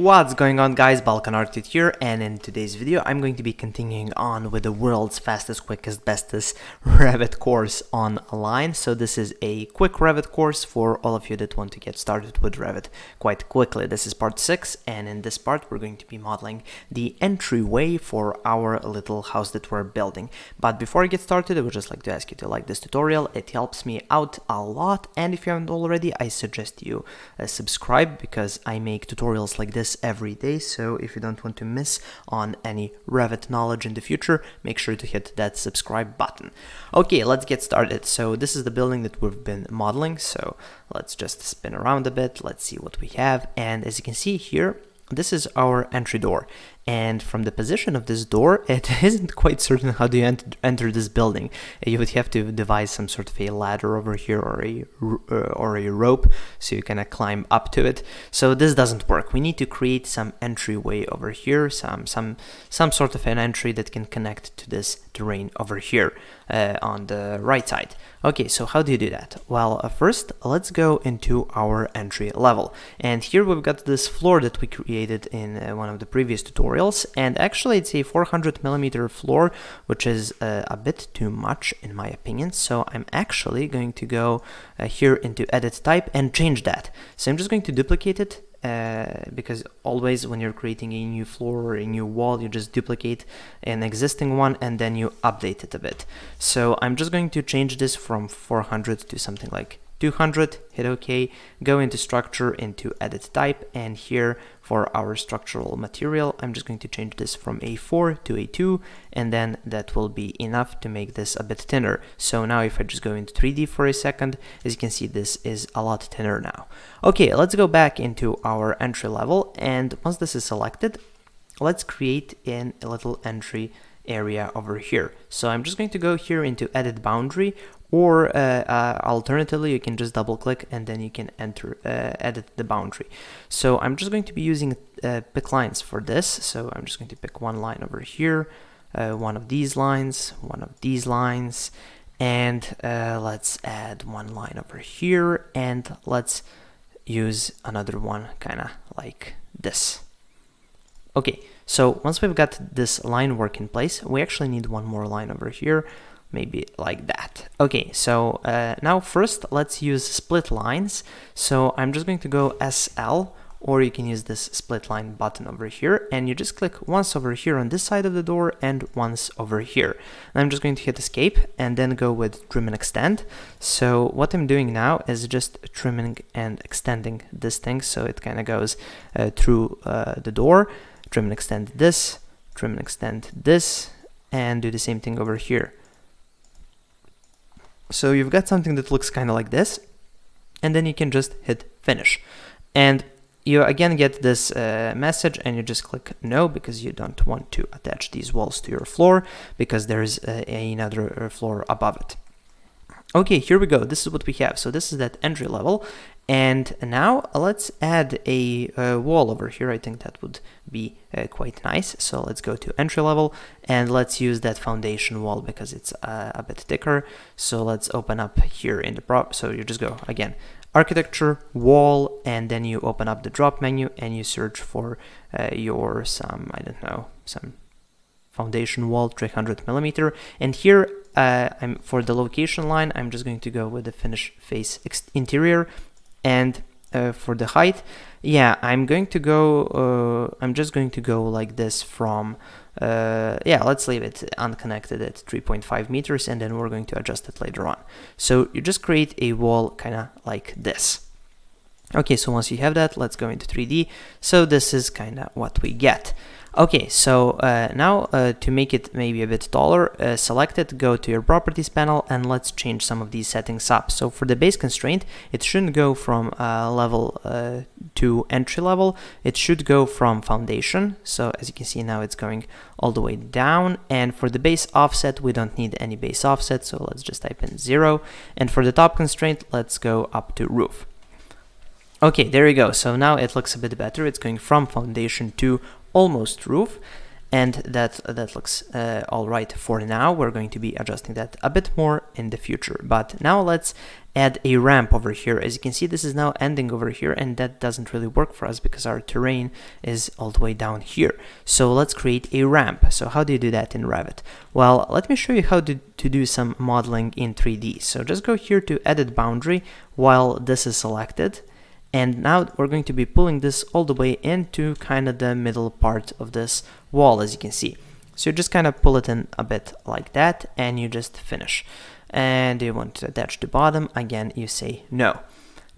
What's going on, guys? Balkan Architect here, and in today's video I'm going to be continuing on with the world's fastest, quickest, bestest Revit course online. So this is a quick Revit course for all of you that want to get started with Revit quite quickly. This is part 6, and in this part we're going to be modeling the entryway for our little house that we're building. But before I get started, I would just like to ask you to like this tutorial. It helps me out a lot, and if you haven't already, I suggest you subscribe, because I make tutorials like this every day. So if you don't want to miss on any Revit knowledge in the future, make sure to hit that subscribe button. Okay, let's get started. So this is the building that we've been modeling. So let's just spin around a bit. Let's see what we have. And as you can see here, this is our entry door. And from the position of this door, it isn't quite certain how do you enter this building. You would have to devise some sort of a ladder over here, or a rope, so you can climb up to it. So this doesn't work. We need to create some entryway over here, some sort of an entry that can connect to this terrain over here on the right side. Okay, so how do you do that? Well, first let's go into our entry level, and here we've got this floor that we created in one of the previous tutorials. And actually it's a 400mm floor, which is a bit too much in my opinion. So I'm actually going to go here into edit type and change that. So I'm just going to duplicate it, because always when you're creating a new floor or a new wall, you just duplicate an existing one and then you update it a bit. So I'm just going to change this from 400 to something like 200, hit OK, go into structure, into edit type, and here for our structural material, I'm just going to change this from A4 to A2, and then that will be enough to make this a bit thinner. So now if I just go into 3D for a second, as you can see, this is a lot thinner now. Okay, let's go back into our entry level, and once this is selected, let's create a little entry area over here. So I'm just going to go here into edit boundary, or alternatively you can just double click and then you can enter edit the boundary. So I'm just going to be using pick lines for this. So I'm just going to pick one line over here, one of these lines, one of these lines, and let's add one line over here, and let's use another one kind of like this. Okay, so once we've got this line work in place, we actually need one more line over here, maybe like that. Okay, so now first let's use split lines. So I'm just going to go SL, or you can use this split line button over here, and you just click once over here on this side of the door and once over here. And I'm just going to hit escape and then go with trim and extend. So what I'm doing now is just trimming and extending this thing, so it kind of goes through the door. Trim and extend this, trim and extend this, and do the same thing over here. So you've got something that looks kind of like this, and then you can just hit finish. And you again get this message, and you just click no, because you don't want to attach these walls to your floor, because there is another floor above it. Okay, here we go. This is what we have. So this is that entry level. And now let's add a wall over here. I think that would be quite nice. So let's go to entry level and let's use that foundation wall, because it's a bit thicker. So let's open up here in the prop. So you just go again, architecture, wall, and then you open up the drop menu and you search for your some foundation wall 300mm. And here for the location line, I'm just going to go with the finish face interior. And for the height, yeah, I'm going to go, I'm just going to go like this from, yeah, let's leave it unconnected at 3.5 meters, and then we're going to adjust it later on. So you just create a wall kind of like this. Okay, so once you have that, let's go into 3D. So this is kind of what we get. Okay, so now to make it maybe a bit taller, select it, go to your properties panel, and let's change some of these settings up. So for the base constraint, it shouldn't go from level to entry level, it should go from foundation. So as you can see now, it's going all the way down. And for the base offset, we don't need any base offset, so let's just type in 0. And for the top constraint, let's go up to roof. Okay, there you go. So now it looks a bit better. It's going from foundation to almost roof, and that looks all right for now. We're going to be adjusting that a bit more in the future, but now let's add a ramp over here. As you can see, this is now ending over here, and that doesn't really work for us because our terrain is all the way down here. So let's create a ramp. So how do you do that in Revit? Well, let me show you how to do some modeling in 3D. So just go here to edit boundary while this is selected. And now we're going to be pulling this all the way into kind of the middle part of this wall, as you can see. So you just kind of pull it in a bit like that, and you just finish. And you want to attach to bottom. Again, you say no.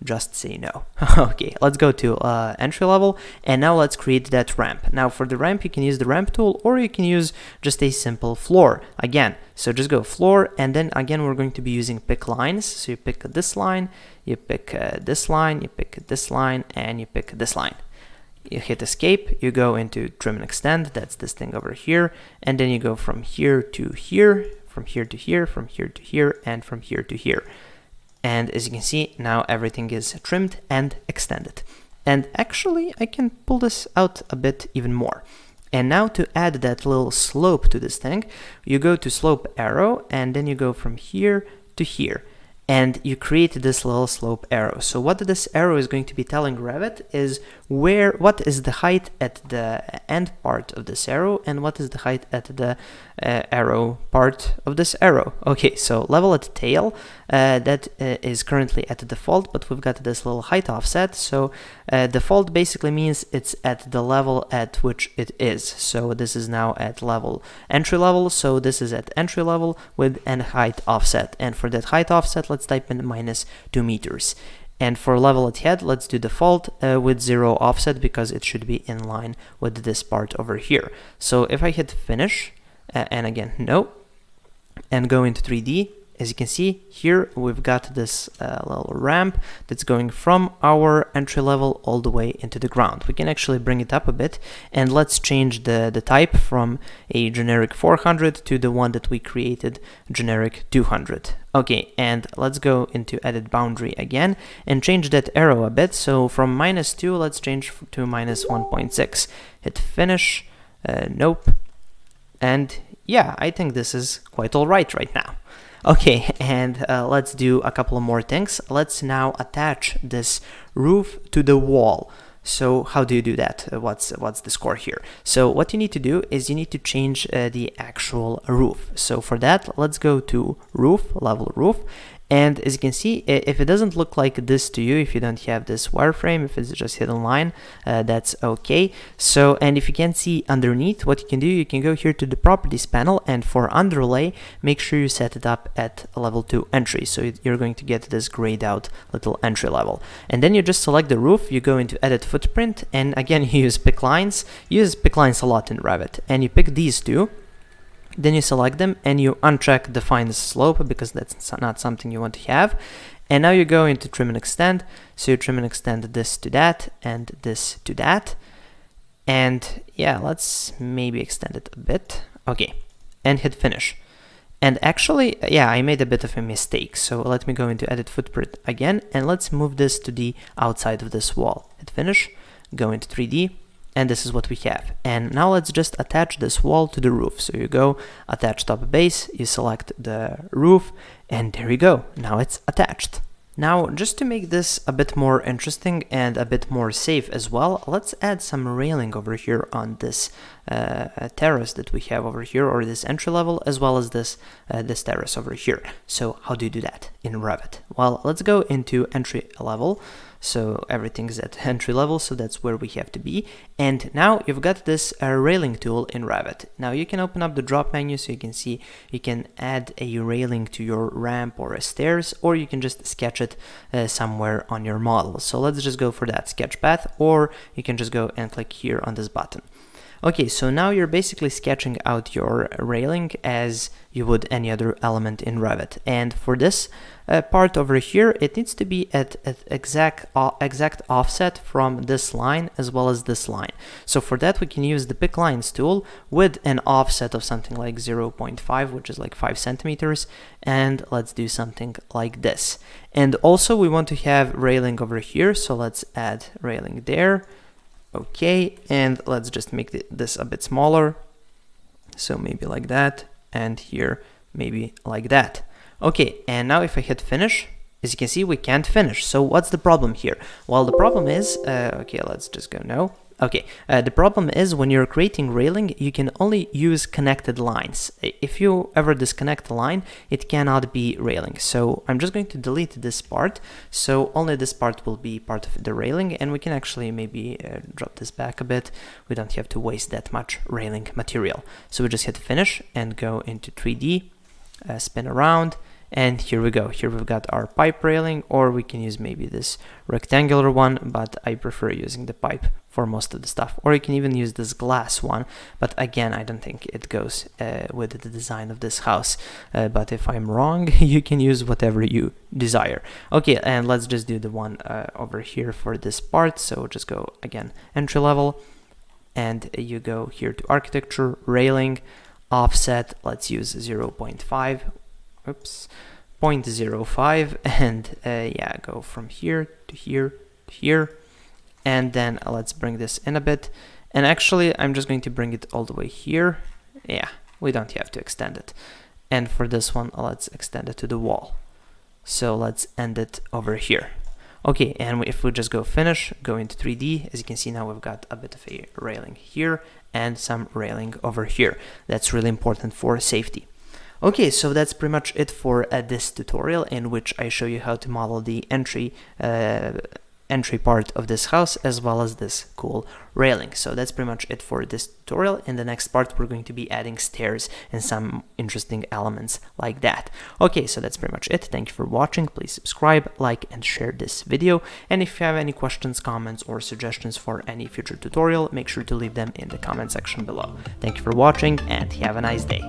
Just say no. Okay, let's go to entry level, and now let's create that ramp. Now for the ramp, you can use the ramp tool, or you can use just a simple floor again. So just go floor, and then again we're going to be using pick lines. So you pick this line, you pick this line, you pick this line, and you pick this line. You hit escape, you go into trim and extend, that's this thing over here, and then you go from here to here, from here to here, from here to here, and from here to here. And as you can see, now everything is trimmed and extended. And actually, I can pull this out a bit even more. And now to add that little slope to this thing, you go to slope arrow, and then you go from here to here. And you create this little slope arrow. So what this arrow is going to be telling Revit is where, what is the height at the end part of this arrow, and what is the height at the arrow part of this arrow. Okay, so level at tail, that is currently at the default, but we've got this little height offset. So default basically means it's at the level at which it is. So this is now at level entry level. So this is at entry level with an height offset. And for that height offset, let's type in -2 meters. And for level at head, let's do default with 0 offset because it should be in line with this part over here. So if I hit finish, and again, no, and go into 3D, as you can see here, we've got this little ramp that's going from our entry level all the way into the ground. We can actually bring it up a bit, and let's change the type from a generic 400 to the one that we created, generic 200. Okay, and let's go into edit boundary again and change that arrow a bit. So from -2, let's change to -1.6. Hit finish, nope. And yeah, I think this is quite all right now. Okay, and let's do a couple more things. Let's now attach this roof to the wall. So how do you do that? What's the score here? So what you need to do is you need to change the actual roof. So for that, let's go to roof, level roof. And as you can see, if it doesn't look like this to you, if you don't have this wireframe, if it's just hidden line, that's okay. So, and if you can't see underneath, what you can do, you can go here to the properties panel, and for underlay, make sure you set it up at level 2 entry. So you're going to get this grayed out little entry level. And then you just select the roof, you go into edit footprint, and again, you use pick lines. You use pick lines a lot in Revit, and you pick these two. Then you select them and you uncheck define slope because that's not something you want to have. And now you go into trim and extend. So you trim and extend this to that and this to that. And yeah, let's maybe extend it a bit. Okay, and hit finish. And actually, yeah, I made a bit of a mistake. So let me go into edit footprint again and let's move this to the outside of this wall. Hit finish, go into 3D. And this is what we have. And now let's just attach this wall to the roof. So you go attach top base, you select the roof, and there you go. Now it's attached. Now, just to make this a bit more interesting and a bit more safe as well, let's add some railing over here on this terrace that we have over here, or this entry level, as well as this terrace over here. So how do you do that in Revit? Well, let's go into entry level. So everything's at entry level, so that's where we have to be. And now you've got this railing tool in Revit. Now you can open up the drop menu, so you can see you can add a railing to your ramp or a stairs, or you can just sketch it somewhere on your model. So let's just go for that sketch path, or you can just go and click here on this button. Okay, so now you're basically sketching out your railing as you would any other element in Revit. And for this part over here, it needs to be at exact offset from this line as well as this line. So for that, we can use the pick lines tool with an offset of something like 0.5, which is like 5 centimeters. And let's do something like this. And also we want to have railing over here. So let's add railing there. Okay, and let's just make this a bit smaller. So maybe like that, and here, maybe like that. Okay, and now if I hit finish, As you can see, we can't finish. So what's the problem here? Well, the problem is, okay, let's just go now. Okay, the problem is when you're creating railing, you can only use connected lines. If you ever disconnect a line, it cannot be railing. So I'm just going to delete this part. So only this part will be part of the railing, and we can actually maybe drop this back a bit. We don't have to waste that much railing material. So we just hit finish and go into 3D, spin around. And here we go, here we've got our pipe railing, or we can use maybe this rectangular one, but I prefer using the pipe for most of the stuff. Or you can even use this glass one, but again, I don't think it goes with the design of this house. But if I'm wrong, you can use whatever you desire. Okay, and let's just do the one over here for this part. So just go again, entry level, and you go here to architecture, railing, offset, let's use 0.5. Oops, 0.05, and yeah, go from here to here to here, and then let's bring this in a bit. And actually, I'm just going to bring it all the way here. Yeah, we don't have to extend it. And for this one, let's extend it to the wall. So let's end it over here. Okay, and if we just go finish, go into 3D, as you can see now we've got a bit of a railing here and some railing over here. That's really important for safety. Okay, so that's pretty much it for this tutorial, in which I show you how to model the entry part of this house, as well as this cool railing. So that's pretty much it for this tutorial. In the next part, we're going to be adding stairs and some interesting elements like that. Okay, so that's pretty much it. Thank you for watching. Please subscribe, like, and share this video. And if you have any questions, comments, or suggestions for any future tutorial, make sure to leave them in the comment section below. Thank you for watching, and have a nice day.